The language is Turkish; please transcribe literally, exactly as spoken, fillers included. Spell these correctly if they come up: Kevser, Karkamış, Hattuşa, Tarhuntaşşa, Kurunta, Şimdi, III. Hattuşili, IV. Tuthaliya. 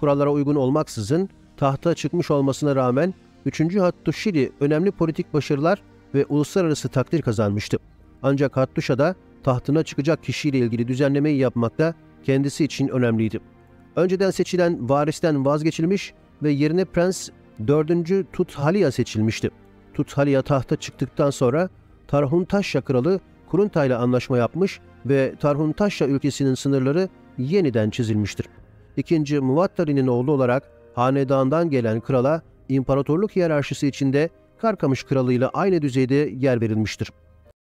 kurallara uygun olmaksızın tahta çıkmış olmasına rağmen üçüncü. Hattuşili önemli politik başarılar ve uluslararası takdir kazanmıştı. Ancak Hattuşa da tahtına çıkacak kişiyle ilgili düzenlemeyi yapmakta kendisi için önemliydi. Önceden seçilen varisten vazgeçilmiş ve yerine Prens dördüncü. Tuthaliya seçilmişti. Tuthaliya tahta çıktıktan sonra Tarhuntaşşa kralı Kurunta ile anlaşma yapmış ve Tarhuntaşşa ülkesinin sınırları yeniden çizilmiştir. İkinci Muvattari'nin oğlu olarak hanedandan gelen krala imparatorluk hiyerarşisi içinde Karkamış kralı ile aynı düzeyde yer verilmiştir.